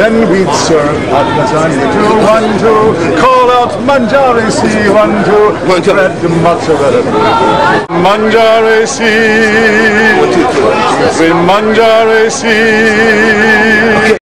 Then we'd serve at the time. 2, 1, 2, call out Mangiare si, 1, 2, bread mozzarella. Mangiare si, we mangiare si.